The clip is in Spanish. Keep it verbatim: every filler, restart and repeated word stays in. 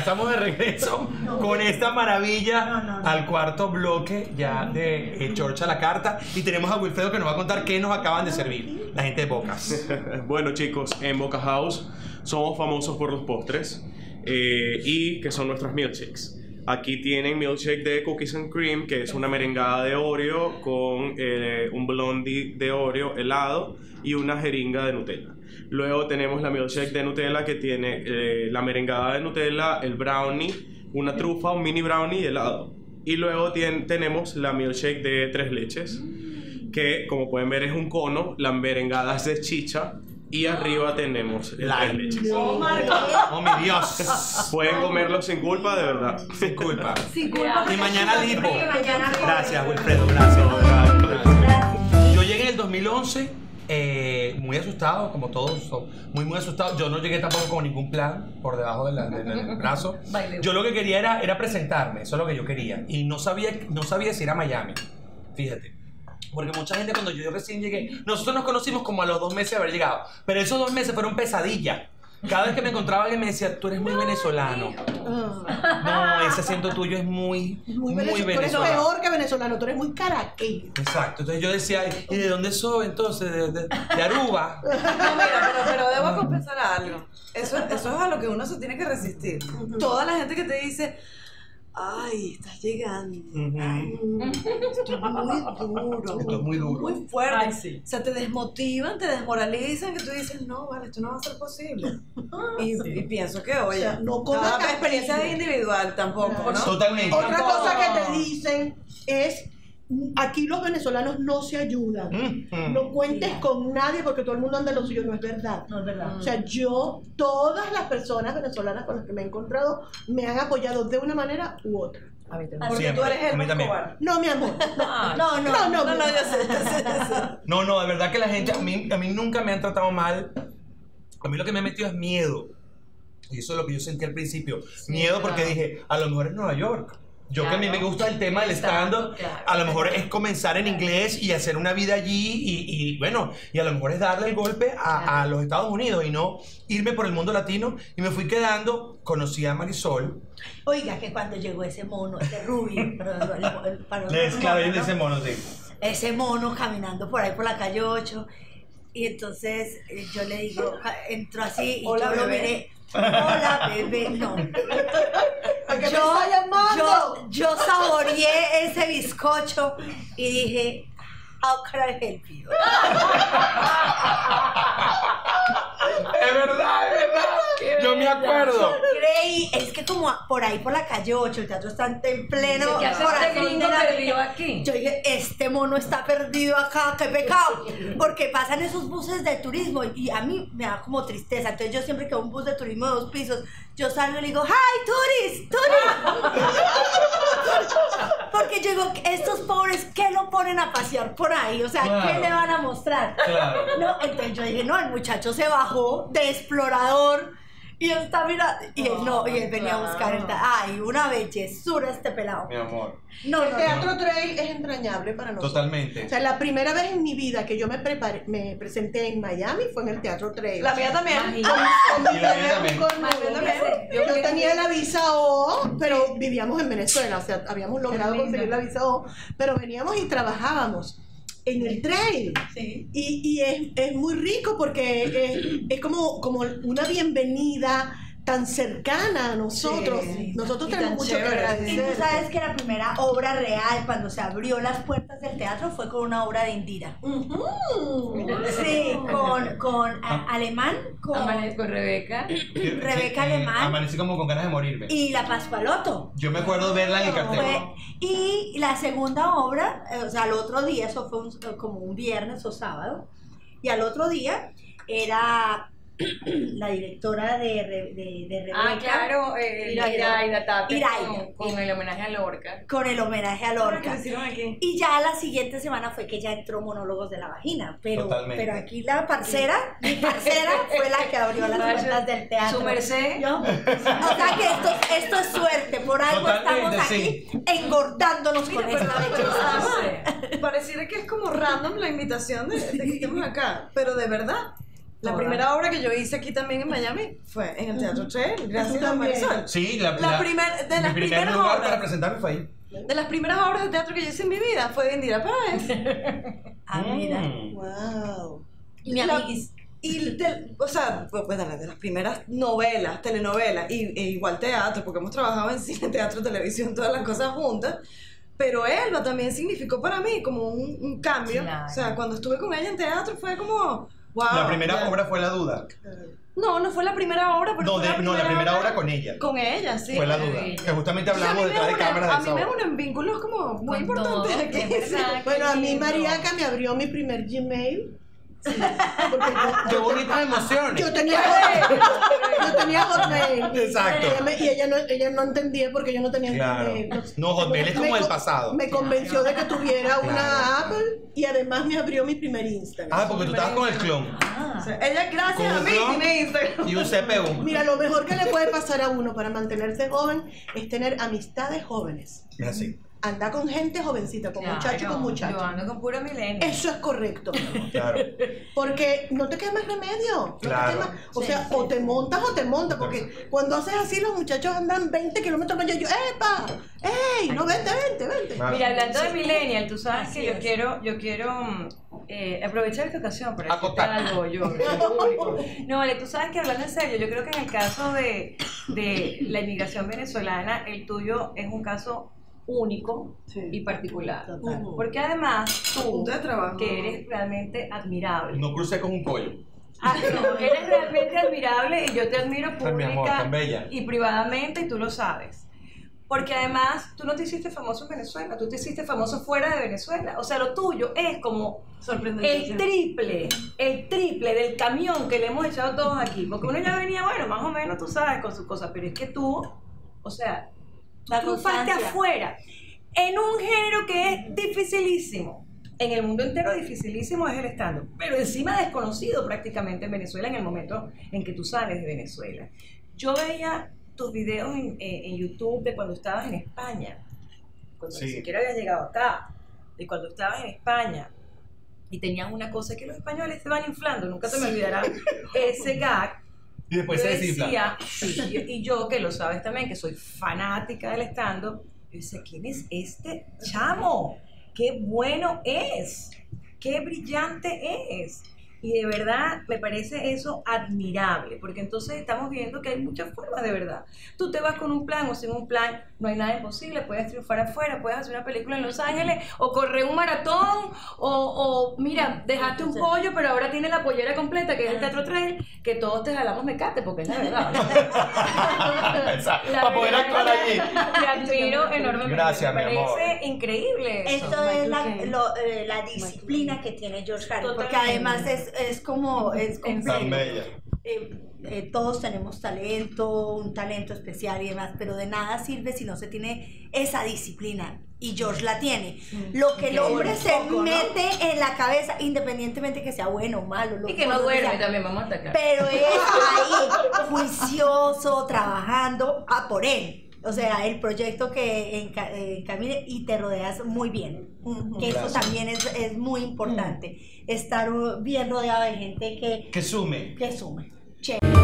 estamos de regreso con esta maravilla no, no, no. al cuarto bloque ya de eh, George a la Carta, y tenemos a Wilfredo que nos va a contar qué nos acaban de servir la gente de Bocas. Bueno, chicos, en Boca House somos famosos por los postres eh, y que son nuestras milkshakes. Aquí tienen milkshake de Cookies and Cream, que es una merengada de Oreo con eh, un blondie de Oreo helado y una jeringa de Nutella. Luego tenemos la milkshake de Nutella, que tiene eh, la merengada de Nutella, el brownie, una trufa, un mini brownie y helado. Y luego ten tenemos la milkshake de tres leches, que como pueden ver es un cono, la merengada es de chicha. Y arriba tenemos la leche. Oh, oh, mi Dios. Pueden comerlo sin culpa, de verdad. Sin culpa. Sin culpa. Y mañana lipo. Gracias, Wilfredo. Gracias. Yo llegué en el dos mil once, eh, muy asustado, como todos son, muy, muy asustado. Yo no llegué tampoco con ningún plan por debajo de la, de, de, del brazo. Yo lo que quería era, era presentarme, eso es lo que yo quería. Y no sabía, no sabía si era Miami. Fíjate. Porque mucha gente, cuando yo recién llegué, nosotros nos conocimos como a los dos meses de haber llegado, pero esos dos meses fueron pesadillas. Cada vez que me encontraba alguien me decía, tú eres muy venezolano. No, ese acento tuyo es muy, muy, muy venezolano. Tú eres peor que venezolano, tú eres muy caraqueño. Exacto, entonces yo decía, ¿y de dónde soy entonces? ¿De, de, de Aruba? No, mira, pero, pero debo confesar algo. Eso, eso es a lo que uno se tiene que resistir. Toda la gente que te dice... Ay, estás llegando. Uh-huh. Ay, esto es muy duro. Esto es muy duro. Muy fuerte. Ay, sí. O sea, te desmotivan, te desmoralizan, que tú dices, no, vale, esto no va a ser posible. Y, sí. y pienso que, oye, o sea, no cada experiencia es individual tampoco, ¿no? Totalmente. Otra tampoco. cosa que te dicen es, aquí los venezolanos no se ayudan. Mm-hmm. No cuentes sí. con nadie porque todo el mundo anda en lo suyo. No es verdad. No es verdad. O sea, yo, todas las personas venezolanas con las que me he encontrado me han apoyado de una manera u otra. A mí también. Porque tú eres el cobarde. No, mi amor. No, no, no. No, no, no, no, yo sé, yo sé, yo sé. No, no, de verdad que la gente, a mí, a mí nunca me han tratado mal. A mí lo que me ha metido es miedo. Y eso es lo que yo sentí al principio. Sí, miedo claro. porque dije, a lo mejor es Nueva York. Yo claro, que a mí me gusta el tema del stand-up, claro, a lo mejor es comenzar en inglés y hacer una vida allí y, y bueno, y a lo mejor es darle el golpe a, claro. a los Estados Unidos y no irme por el mundo latino, y me fui quedando, conocí a Marisol. Oiga, que cuando llegó ese mono, ese rubio, para claro, ese mono, sí. Ese mono caminando por ahí por la calle ocho, y entonces yo le digo, entró así y Hola, yo bebé. lo miré. Hola, bebé, no. Yo, yo, yo saboreé ese bizcocho y dije, how can I help you? Es verdad, es verdad. Qué yo me acuerdo. Creí, es que como por ahí por la calle ocho, el teatro está en pleno. ¿Qué hace este gringo perdido aquí? Yo dije, este mono está perdido acá, qué pecado. Porque pasan esos buses de turismo y a mí me da como tristeza. Entonces yo siempre que un bus de turismo de dos pisos, yo salgo y le digo, ¡Hi, turist! ¡Turist! Porque yo digo, estos pobres, ¿qué lo ponen a pasear por ahí? O sea, claro. ¿qué le van a mostrar? Claro. No, entonces yo dije, no, el muchacho se bajó de explorador y está mirando. Y él no, y él venía claro. a buscar el... ¡Ay, una bellezura este pelado! Mi amor. No, el no, Teatro no. Trail es entrañable para nosotros. Totalmente. O sea, la primera vez en mi vida que yo me preparé, me presenté en Miami fue en el Teatro Trail. La mía también. Yo tenía la visa O, pero vivíamos en Venezuela, o sea, habíamos logrado conseguir la visa O, pero veníamos y trabajábamos en el trail. Sí. Y, y es, es muy rico porque es, es como, como una bienvenida tan cercana a nosotros. Sí, nosotros y tenemos mucho que agradecer. Y tú sabes que la primera obra real cuando se abrió las puertas del teatro fue con una obra de Indira. Uh-huh. Sí, con, con a, Alemán, con, Amane, con Rebeca. Rebeca sí, Alemán. Amanecí como con ganas de morirme. Y la Pascualoto. Yo me acuerdo verla en el cartel. Y la segunda obra, o sea, al otro día, eso fue un, como un viernes o sábado, y al otro día era... la directora de, de, de Rebeca. Ah, claro, eh, Iraida Tapia. Iraida. Con, con el homenaje a Lorca. Con el homenaje a Lorca. Aquí. Y ya la siguiente semana fue que ya entró Monólogos de la Vagina. Pero, pero aquí la parcera, sí. mi parcera, fue la que abrió las puertas del teatro. ¿Su merced? ¿No? O sea que esto, esto es suerte. Por algo Totalmente, estamos aquí sí. engordándonos Mira, con esta leche. Pareciera que es como random la invitación de, de que estemos acá. Pero de verdad. La Hola. primera obra que yo hice aquí también en Miami fue en el Teatro Trail, gracias a Marisol. Sí, la, la, la primer, de las primer primeras lugar obras para presentarme fue ahí. De las primeras obras de teatro que yo hice en mi vida fue de Indira Páez. Ah, mira. Mm. Wow. Y mi amiguis. Y, de, o sea, pues de las primeras novelas, telenovelas, y, e igual teatro, porque hemos trabajado en cine, teatro, televisión, todas las cosas juntas. Pero Elba también significó para mí como un, un cambio. Claro. O sea, cuando estuve con ella en teatro fue como... Wow, la primera ya. obra fue La Duda. No, no fue la primera obra, pero no, fue de, la primera no, la primera obra, obra con ella. Con ella, sí. Fue La Duda. Sí. Que justamente hablamos detrás de cámaras. A mí me unen vínculos como muy importantes aquí. Bueno, a mí Mariaca me abrió mi primer Gmail. Sí. Porque yo, ¡qué bonitas emociones! Yo tenía Hotmail. Yo tenía Hotmail. Exacto. Y ella no, ella no entendía porque yo no tenía claro. Hotmail. No, Hotmail es como el pasado. Me convenció de que tuviera una claro. Apple y además me abrió mi primer Instagram. Ah, porque tú estabas con el clon. Ah. O sea, ella, gracias a mí, tiene Instagram. Y un C P U. Mira, lo mejor que le puede pasar a uno para mantenerse joven es tener amistades jóvenes. Así. Anda con gente jovencita, con claro, muchachos, con muchachos. Yo ando con puro milenio. Eso es correcto. Claro. Porque no te queda más remedio. Claro. No te queda más, o sí, sea, sí. o te montas o te montas. Porque cuando haces así, los muchachos andan veinte kilómetros por hora. Yo, ¡epa! ¡Ey! No, vente, vente, vente. Claro. Mira, hablando sí. de millennial, tú sabes así que yo es. quiero, yo quiero eh, aprovechar esta ocasión para acotar algo yo. No, vale, tú sabes que hablando en serio, yo creo que en el caso de, de la inmigración venezolana, el tuyo es un caso único sí. y particular. Total. Porque además tú, que eres realmente admirable. No crucé con un pollo. Ah, no, eres realmente admirable y yo te admiro pública amor, y privadamente y tú lo sabes. Porque además tú no te hiciste famoso en Venezuela, tú te hiciste famoso fuera de Venezuela. O sea, lo tuyo es como el triple, el triple del camión que le hemos echado todos aquí. Porque uno ya venía, bueno, más o menos tú sabes con sus cosas, pero es que tú, o sea... Tú parte afuera, en un género que es dificilísimo, en el mundo entero dificilísimo es el stand-up, pero encima desconocido prácticamente en Venezuela en el momento en que tú sales de Venezuela. Yo veía tus videos en, en YouTube de cuando estabas en España, cuando sí. ni siquiera habías llegado acá, de cuando estabas en España, y tenías una cosa que los españoles se van inflando, nunca se me olvidará sí. ese gag. Y después yo se decía, sí, y yo que lo sabes también, que soy fanática del stand-up, yo decía, ¿quién es este chamo? ¡Qué bueno es! ¡Qué brillante es! Y de verdad me parece eso admirable, porque entonces estamos viendo que hay muchas formas de verdad. Tú te vas con un plan o sin un plan, no hay nada imposible, puedes triunfar afuera, puedes hacer una película en Los Ángeles, o correr un maratón, o, o mira, dejaste un pollo, pero ahora tienes la pollera completa, que es el Teatro Trail, que todos te jalamos mecate, porque es la verdad. Para poder actuar allí. Te admiro enormemente. Gracias, me parece increíble. Eso. Esto es la, lo, eh, la disciplina que tiene George Harris, porque además es Es como, es completo. Eh, eh, todos tenemos talento, un talento especial y demás, pero de nada sirve si no se tiene esa disciplina. Y George la tiene. Mm. Lo que el hombre se poco, mete ¿no? en la cabeza, independientemente que sea bueno o malo. Lo y que no duerme también, vamos a atacar. Pero es ahí, juicioso, trabajando a por él. O sea, el proyecto que enca encamine y te rodeas muy bien. Uh-huh. Que eso también es, es muy importante. Uh-huh. Estar bien rodeado de gente que... Que sume. Que sume. Che.